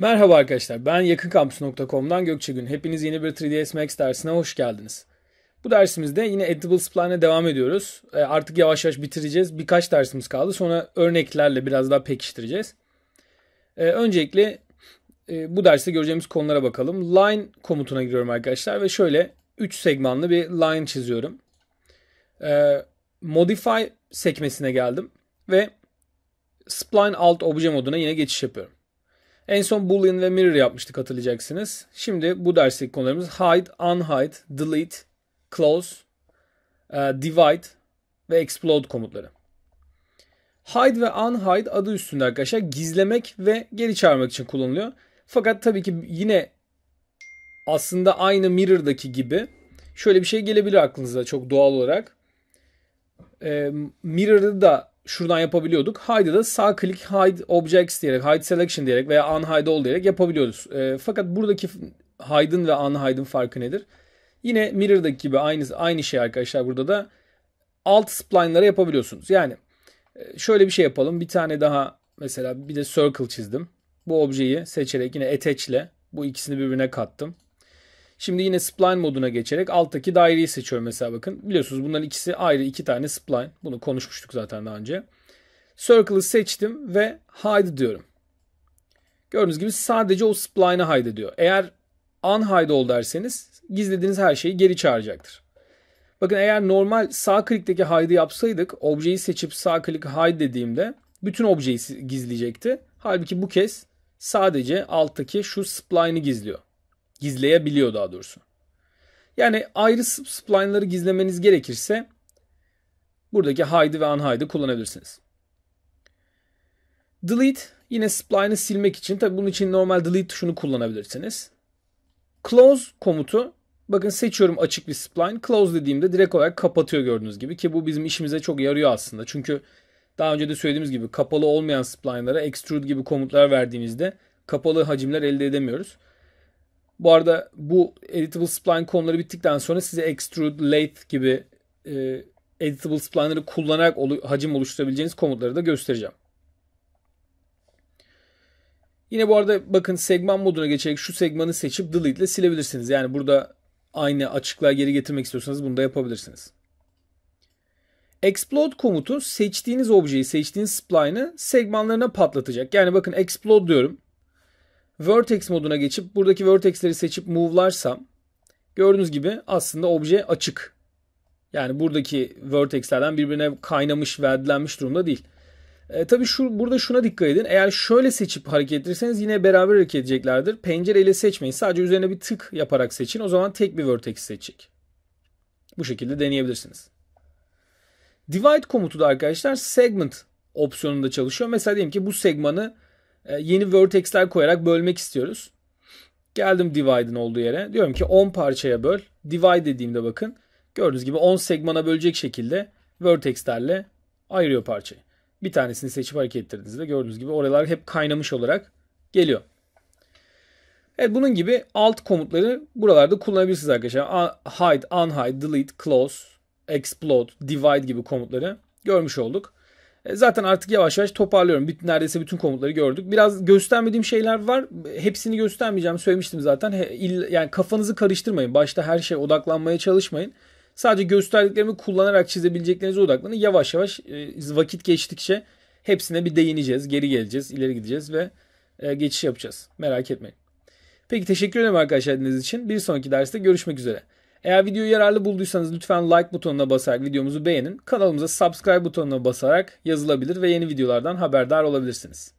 Merhaba arkadaşlar, ben yakınkampüs.com'dan Gökçe Gün. Hepiniz yeni bir 3ds Max dersine hoş geldiniz. Bu dersimizde yine Editable Spline'e devam ediyoruz. Artık yavaş yavaş bitireceğiz. Birkaç dersimiz kaldı. Sonra örneklerle biraz daha pekiştireceğiz. Öncelikle bu derste göreceğimiz konulara bakalım. Line komutuna giriyorum arkadaşlar ve şöyle 3 segmanlı bir line çiziyorum. Modify sekmesine geldim ve Spline Alt Obje moduna yine geçiş yapıyorum. En son Boolean ve Mirror yapmıştık, hatırlayacaksınız. Şimdi bu dersteki konularımız Hide, Unhide, Delete, Close, Divide ve Explode komutları. Hide ve Unhide adı üstünde arkadaşlar, gizlemek ve geri çağırmak için kullanılıyor. Fakat tabii ki yine aslında aynı Mirror'daki gibi şöyle bir şey gelebilir aklınıza çok doğal olarak. Mirror'ı da şuradan yapabiliyorduk. Hide'ı da sağ klik Hide Objects diyerek, Hide Selection diyerek veya Unhide All diyerek yapabiliyoruz. Fakat buradaki Hide'ın ve Unhide'ın farkı nedir? Yine Mirror'daki gibi aynı şey arkadaşlar, burada da alt spline'lara yapabiliyorsunuz. Yani şöyle bir şey yapalım. Bir tane daha mesela, bir de circle çizdim. Bu objeyi seçerek yine attach ile bu ikisini birbirine kattım. Şimdi yine spline moduna geçerek alttaki daireyi seçiyorum mesela, bakın. Biliyorsunuz bunların ikisi ayrı iki tane spline. Bunu konuşmuştuk zaten daha önce. Circle'ı seçtim ve hide diyorum. Gördüğünüz gibi sadece o spline'ı hide diyor. Eğer unhide all derseniz gizlediğiniz her şeyi geri çağıracaktır. Bakın eğer normal sağ klikteki hide'ı yapsaydık, objeyi seçip sağ klik hide dediğimde bütün objeyi gizleyecekti. Halbuki bu kez sadece alttaki şu spline'ı gizliyor. Gizleyebiliyor daha doğrusu. Yani ayrı spline'ları gizlemeniz gerekirse buradaki hide'ı ve unhide'ı kullanabilirsiniz. Delete yine spline'ı silmek için. Tabi bunun için normal delete tuşunu kullanabilirsiniz. Close komutu, bakın seçiyorum açık bir spline. Close dediğimde direkt olarak kapatıyor gördüğünüz gibi, ki bu bizim işimize çok yarıyor aslında. Çünkü daha önce de söylediğimiz gibi kapalı olmayan spline'lara extrude gibi komutlar verdiğimizde kapalı hacimler elde edemiyoruz. Bu arada bu editable spline konuları bittikten sonra size extrude, lathe gibi editable spline'ları kullanarak hacim oluşturabileceğiniz komutları da göstereceğim. Yine bu arada bakın segment moduna geçerek şu segmanı seçip delete ile silebilirsiniz. Yani burada aynı açıklığa geri getirmek istiyorsanız bunu da yapabilirsiniz. Explode komutu seçtiğiniz objeyi, seçtiğiniz spline'ı segmanlarına patlatacak. Yani bakın explode diyorum. Vertex moduna geçip buradaki vertexleri seçip move'larsam gördüğünüz gibi aslında obje açık. Yani buradaki vertexlerden birbirine kaynamış, verdelenmiş durumda değil. Tabii burada şuna dikkat edin. Eğer şöyle seçip hareket ettirirseniz yine beraber hareket edeceklerdir. Pencereyle seçmeyin. Sadece üzerine bir tık yaparak seçin. O zaman tek bir vertex seçecek. Bu şekilde deneyebilirsiniz. Divide komutu da arkadaşlar segment opsiyonunda çalışıyor. Mesela diyelim ki bu segmanı yeni vertexler koyarak bölmek istiyoruz. Geldim divide'ın olduğu yere. Diyorum ki 10 parçaya böl. Divide dediğimde bakın gördüğünüz gibi 10 segmana bölecek şekilde vertexlerle ayırıyor parçayı. Bir tanesini seçip hareket ettirdiğinizde gördüğünüz gibi oralar hep kaynamış olarak geliyor. Evet, bunun gibi alt komutları buralarda kullanabilirsiniz arkadaşlar. Hide, unhide, delete, close, explode, divide gibi komutları görmüş olduk. Zaten artık yavaş yavaş toparlıyorum. Neredeyse bütün komutları gördük. Biraz göstermediğim şeyler var. Hepsini göstermeyeceğim. Söylemiştim zaten. Yani kafanızı karıştırmayın. Başta her şeye odaklanmaya çalışmayın. Sadece gösterdiklerimi kullanarak çizebileceklerinize odaklanın. Yavaş yavaş vakit geçtikçe hepsine bir değineceğiz. Geri geleceğiz, ileri gideceğiz ve geçiş yapacağız. Merak etmeyin. Peki, teşekkür ederim arkadaşlar dinlediğiniz için. Bir sonraki derste görüşmek üzere. Eğer videoyu yararlı bulduysanız lütfen like butonuna basarak videomuzu beğenin. Kanalımıza subscribe butonuna basarak yazılabilir ve yeni videolardan haberdar olabilirsiniz.